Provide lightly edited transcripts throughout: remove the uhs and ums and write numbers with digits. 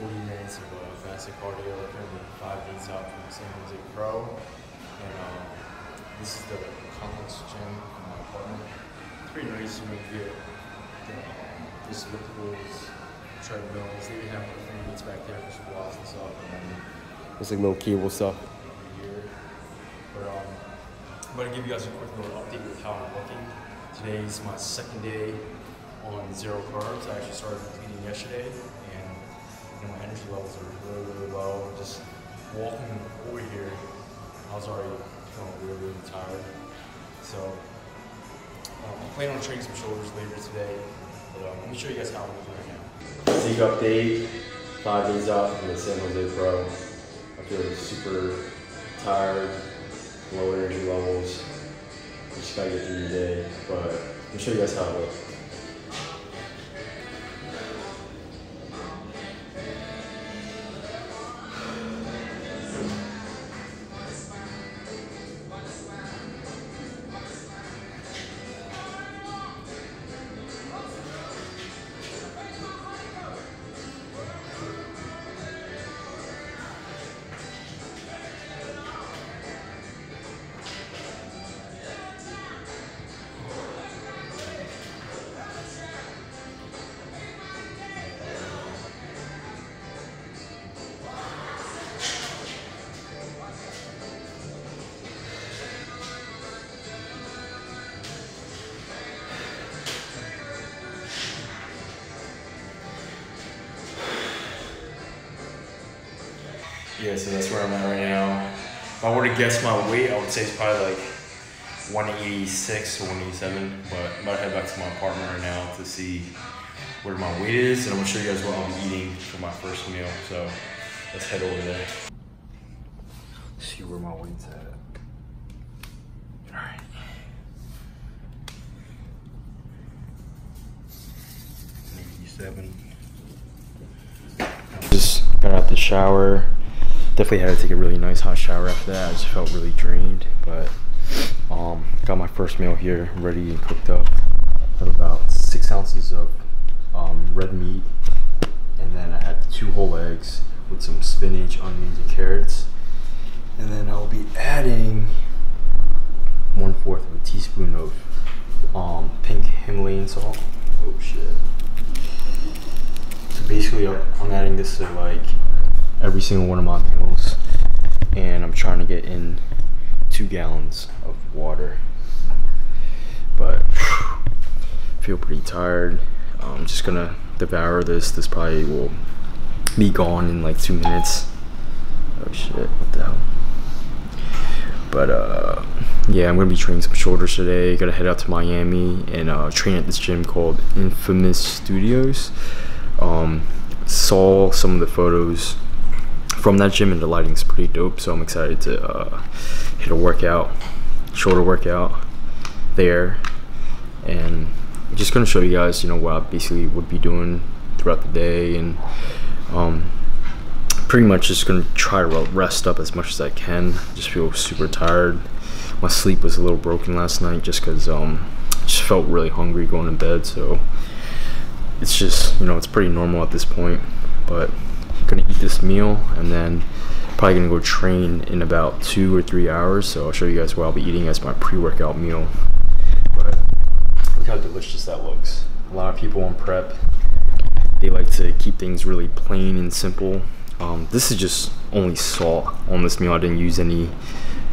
40 minutes of fasted cardio that turned me 5 days out from the San Jose Pro. And this is the complex gym in my apartment. It's pretty nice. You know, you get this liftables, treadmills. They even have like things back there for squats and stuff. It's like little cable stuff. I'm going to give you guys a quick little update with how I'm looking. Today is my second day on zero carbs. I actually started eating yesterday, and you know, my energy levels are really, really low. Just walking over here, I was already feeling really, really tired. So I'm planning on training some shoulders later today, but let me show you guys how I'm looking right now. Big update, 5 days out from the San Jose Pro. I feel super tired, low energy levels. I just gotta get through the day, but let me show you guys how it looks. Yeah, so that's where I'm at right now. If I were to guess my weight, I would say it's probably like 186 or 187, but I'm about to head back to my apartment right now to see where my weight is, and I'm gonna show you guys what I'm eating for my first meal, so let's head over there. See where my weight's at. All right. '87. Just got out the shower. Definitely had to take a really nice hot shower after that. I just felt really drained, but got my first meal here ready and cooked up. Had about 6 ounces of red meat, and then I had 2 whole eggs with some spinach, onions, and carrots. And then I'll be adding 1/4 of a teaspoon of pink Himalayan salt. Oh shit. So basically I'm adding this to like every single one of my meals, and I'm trying to get in 2 gallons of water, but feel pretty tired. I'm just gonna devour this. This probably will be gone in like 2 minutes. Oh shit, what the hell. But yeah, I'm gonna be training some shoulders today. Gotta head out to Miami and train at this gym called Infamous Studios. Saw some of the photos from that gym, and the lighting's pretty dope, so I'm excited to hit a workout, shoulder workout there, and I'm just gonna show you guys, you know, what I basically would be doing throughout the day, and pretty much just gonna try to rest up as much as I can. Just feel super tired. My sleep was a little broken last night just because I just felt really hungry going to bed, so it's just, you know, it's pretty normal at this point, but gonna eat this meal and then probably gonna go train in about 2 or 3 hours, so I'll show you guys what I'll be eating as my pre-workout meal. But look how delicious that looks. A lot of people on prep, they like to keep things really plain and simple. This is just only salt on this meal. I didn't use any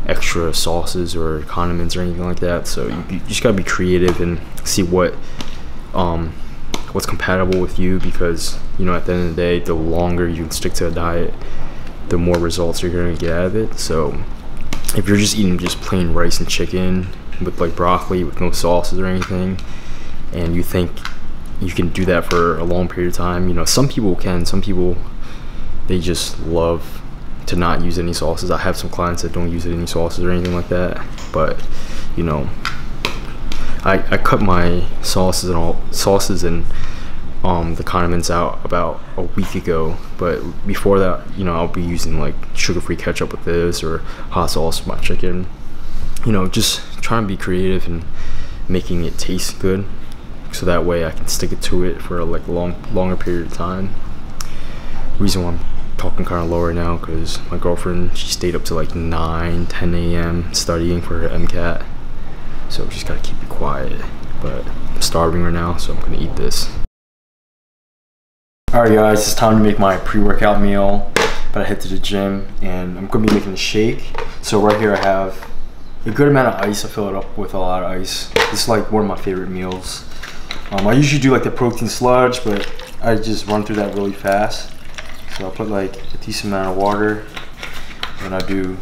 extra sauces or condiments or anything like that, so you just gotta be creative and see what what's compatible with you, because you know, at the end of the day, the longer you can stick to a diet, the more results you're gonna get out of it. So if you're just eating just plain rice and chicken with like broccoli with no sauces or anything, and you think you can do that for a long period of time, you know, some people can, some people, they just love to not use any sauces. I have some clients that don't use any sauces or anything like that, but you know, I cut my sauces and the condiments out about a week ago, but before that, you know, I'll be using like sugar-free ketchup with this or hot sauce with my chicken. You know, just trying to be creative and making it taste good, so that way I can stick it to it for a like longer period of time. reason why I'm talking kind of low right now because my girlfriend, she stayed up to like 9-10 a.m. studying for her MCAT, so we just gotta keep it quiet. But I'm starving right now, so I'm gonna eat this. Alright guys, it's time to make my pre-workout meal. But I head to the gym and I'm gonna be making a shake. So right here I have a good amount of ice. I fill it up with a lot of ice. This is like one of my favorite meals. I usually do like the protein sludge, but I just run through that really fast. So I put like a decent amount of water, and I do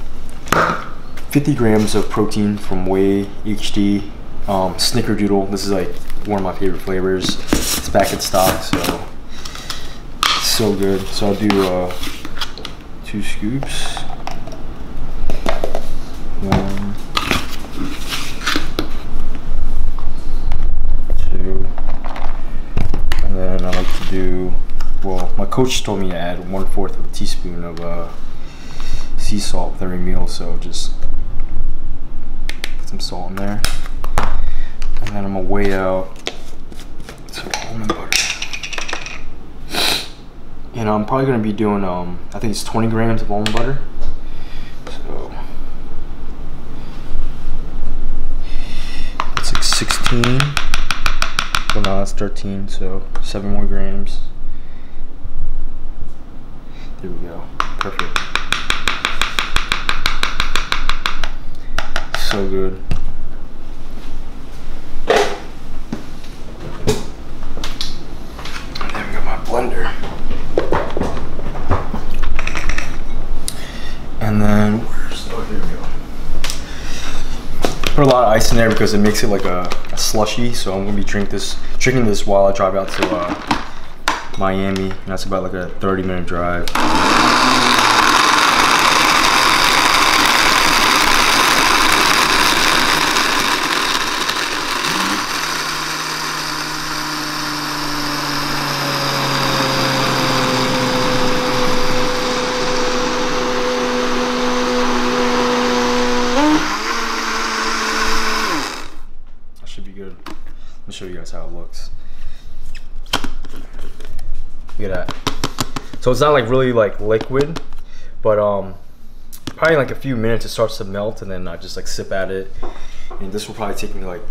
50 grams of protein from whey HD. Snickerdoodle, this is like one of my favorite flavors. It's back in stock, so it's so good. So I'll do 2 scoops. One. 2. And then I like to do, well, my coach told me to add 1/4 of a teaspoon of sea salt with every meal, so just put some salt in there. And then I'm gonna weigh out some almond butter. And I'm probably gonna be doing, I think it's 20 grams of almond butter. So that's like 16. Well, no, that's 13, so 7 more grams. There we go, perfect. So good. Blender. And then where's, oh, here we go. Put a lot of ice in there because it makes it like a slushy. So I'm gonna be drinking this while I drive out to Miami, and that's about like a 30-minute drive. Let me show you guys how it looks. Look at that. So it's not like really like liquid, but probably like a few minutes it starts to melt, and then I just like sip at it. And this will probably take me like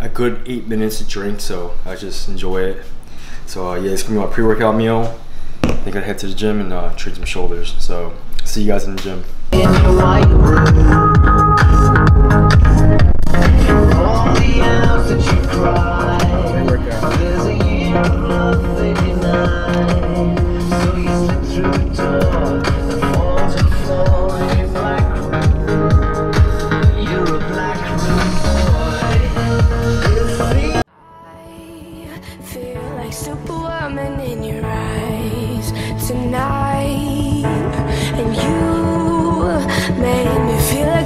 a good 8 minutes to drink, so I just enjoy it. So yeah, it's gonna be my pre-workout meal. I think I head to the gym and treat some shoulders. So see you guys in the gym. In the right room. Tonight, and you made me feel like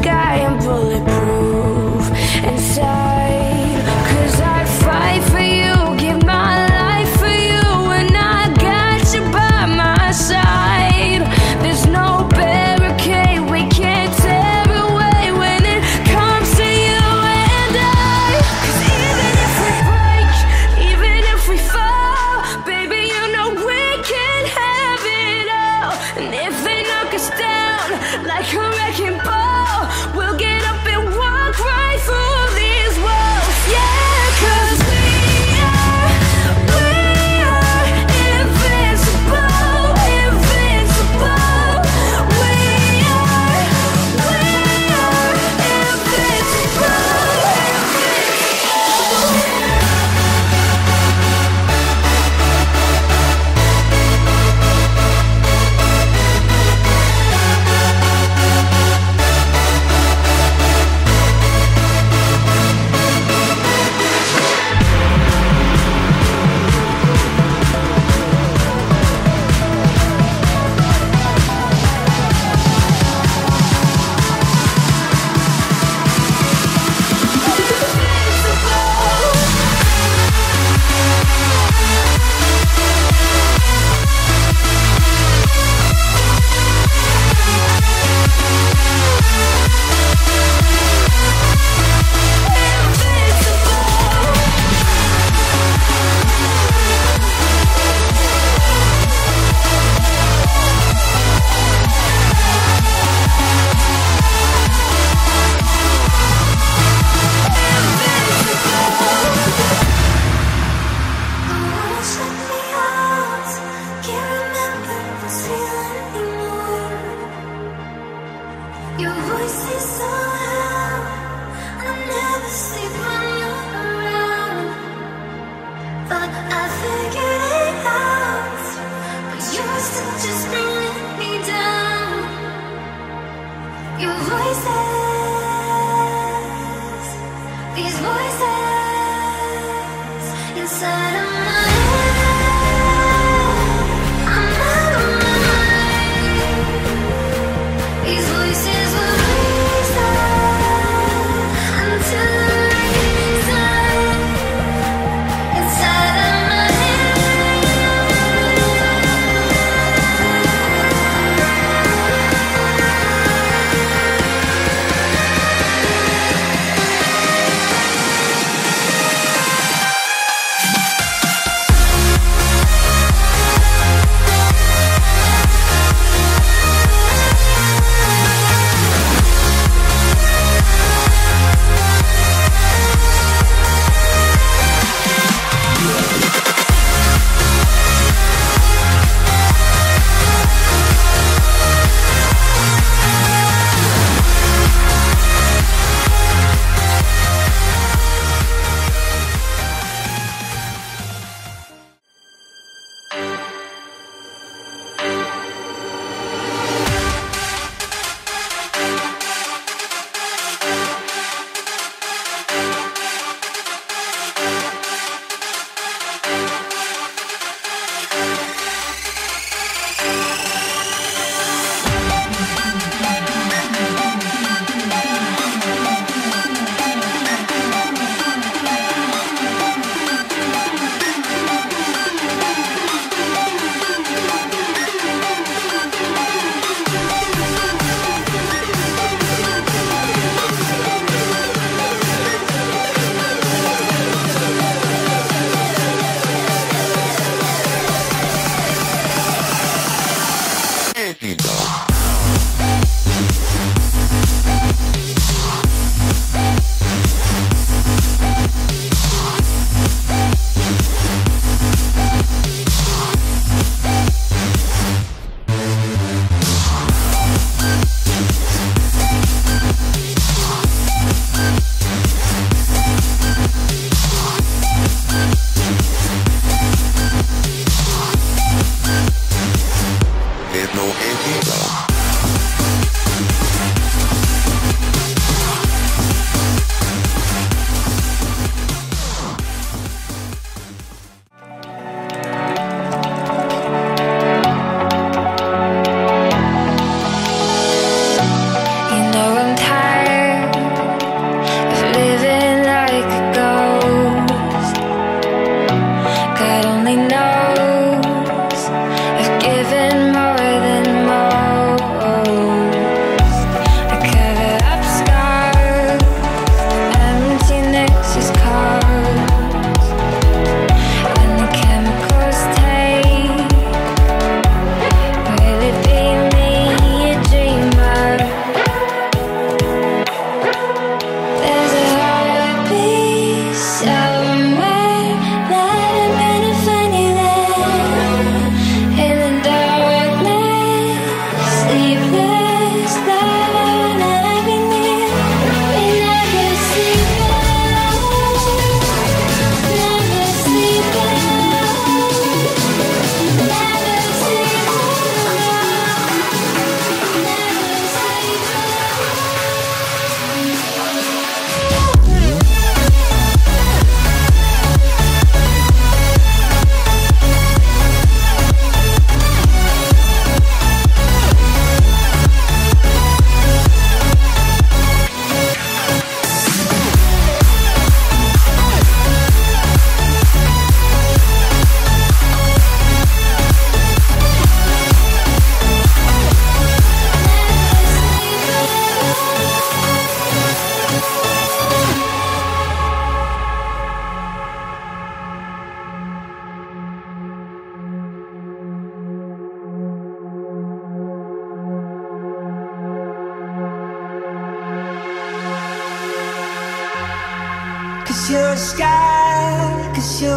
'Cause you're a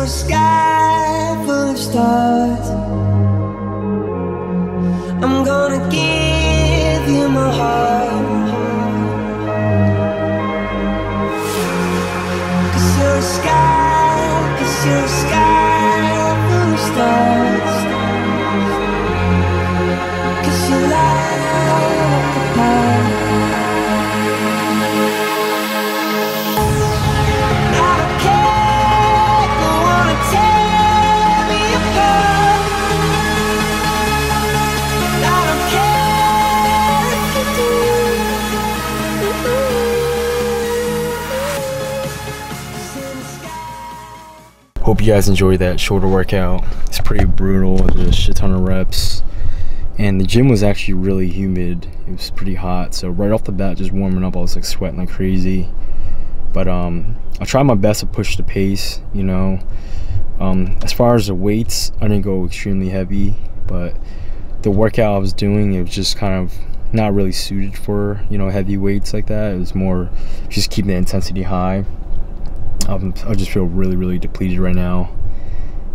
sky full of stars. I'm gonna give you my heart. 'Cause you're a sky full of stars. 'Cause you light the path. Hope you guys enjoyed that shoulder workout. It's pretty brutal, there's a shit ton of reps. And the gym was actually really humid. It was pretty hot, so right off the bat, just warming up, I was like sweating like crazy. But I tried my best to push the pace, you know. As far as the weights, I didn't go extremely heavy, but the workout I was doing, it was just kind of not really suited for, you know, heavy weights like that. It was more just keeping the intensity high. I just feel really depleted right now,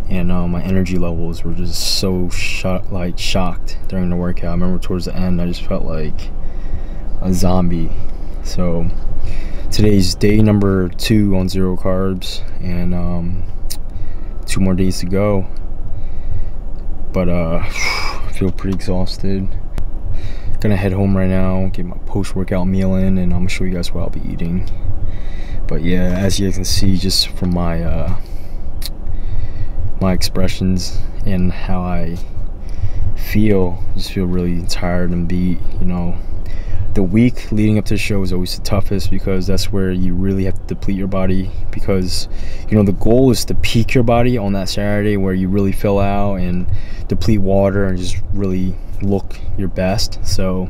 and my energy levels were just so shocked during the workout. I remember towards the end I just felt like a zombie. So today's day number 2 on zero carbs, and 2 more days to go, but I feel pretty exhausted. Gonna head home right now, get my post-workout meal in, and I'm gonna show you guys what I'll be eating. But yeah, as you can see just from my my expressions and how I feel, I just feel really tired and beat, you know. The week leading up to the show is always the toughest, because that's where you really have to deplete your body, because, you know, the goal is to peak your body on that Saturday where you really fill out and deplete water and just really look your best. So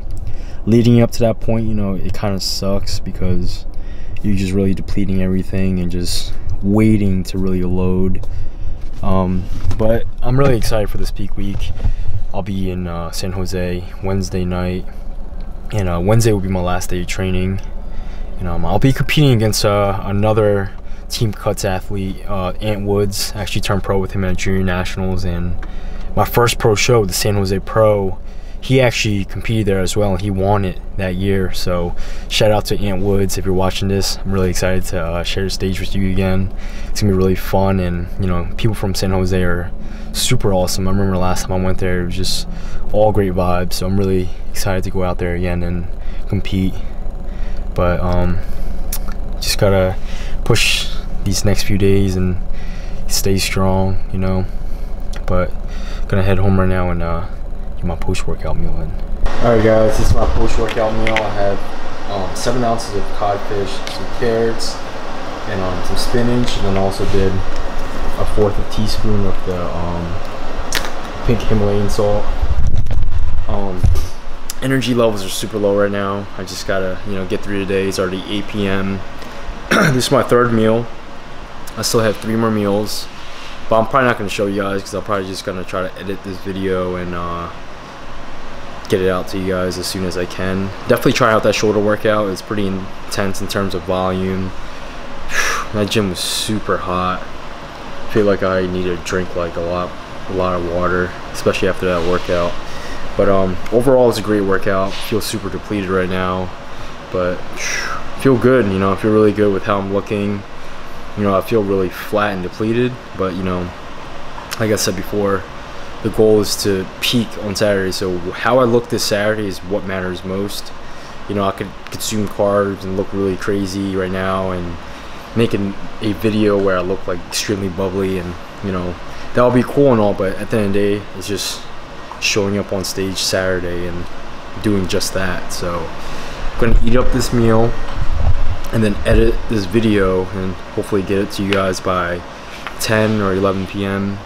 leading up to that point, you know, it kind of sucks because you're just really depleting everything and just waiting to really load. But I'm really excited for this peak week. I'll be in San Jose Wednesday night, and Wednesday will be my last day of training, and I'll be competing against another Team Cuts athlete, Ant Woods. I actually turned pro with him at Junior Nationals, and my first pro show, the San Jose Pro, he actually competed there as well, and he won it that year. So shout out to Ant Woods if you're watching this. I'm really excited to share the stage with you again. It's gonna be really fun, and you know, people from San Jose are super awesome. I remember last time I went there, it was just all great vibes, so I'm really excited to go out there again and compete. But just gotta push these next few days and stay strong, you know. But gonna head home right now and get my post-workout meal in. Alright guys, this is my post-workout meal. I have 7 ounces of codfish, some carrots, and some spinach, and then also did a 1/4 teaspoon of the pink Himalayan salt. Energy levels are super low right now. I just gotta, you know, get through today. It's already 8 p.m. This is my 3rd meal. I still have 3 more meals, but I'm probably not gonna show you guys because I'm probably just gonna try to edit this video and get it out to you guys as soon as I can. Definitely try out that shoulder workout. It's pretty intense in terms of volume. That gym was super hot. I feel like I need to drink like a lot of water, especially after that workout. But overall, it's a great workout. I feel super depleted right now, but I feel good. You know, I feel really good with how I'm looking. You know, I feel really flat and depleted, but you know, like I said before, the goal is to peak on Saturday. So how I look this Saturday is what matters most. You know, I could consume carbs and look really crazy right now, and making a video where I look like extremely bubbly, and you know, that'll be cool and all, but at the end of the day, it's just showing up on stage Saturday and doing just that. So I'm gonna eat up this meal and then edit this video and hopefully get it to you guys by 10 or 11 p.m.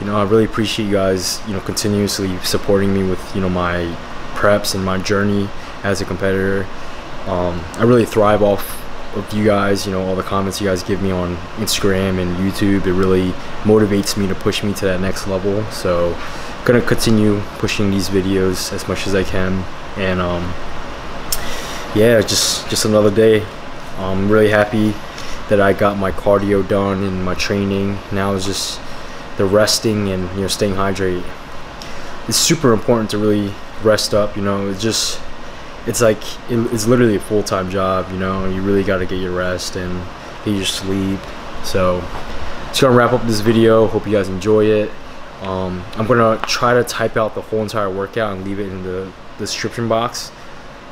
You know, I really appreciate you guys, you know, continuously supporting me with, you know, my preps and my journey as a competitor. I really thrive off of you guys, you know, all the comments you guys give me on Instagram and YouTube. It really motivates me to push me to that next level. So I'm gonna continue pushing these videos as much as I can, and yeah, just another day. I'm really happy that I got my cardio done and my training. Now it's just the resting and, you know, staying hydrated. It's super important to really rest up, you know. It's just, it's like, it's literally a full-time job, you know. You really got to get your rest and get your sleep. So it's gonna wrap up this video. Hope you guys enjoy it. I'm gonna try to type out the whole entire workout and leave it in the description box,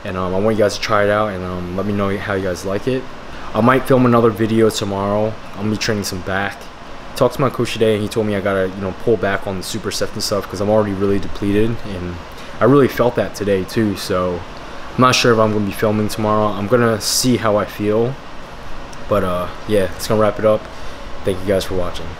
and I want you guys to try it out and let me know how you guys like it. I might film another video tomorrow. I'm gonna be training some back. Talked to my coach today and he told me I gotta, you know, pull back on the supersets and stuff because I'm already really depleted, and I really felt that today too. So I'm not sure if I'm gonna be filming tomorrow. I'm gonna see how I feel, but yeah, it's gonna wrap it up. Thank you guys for watching.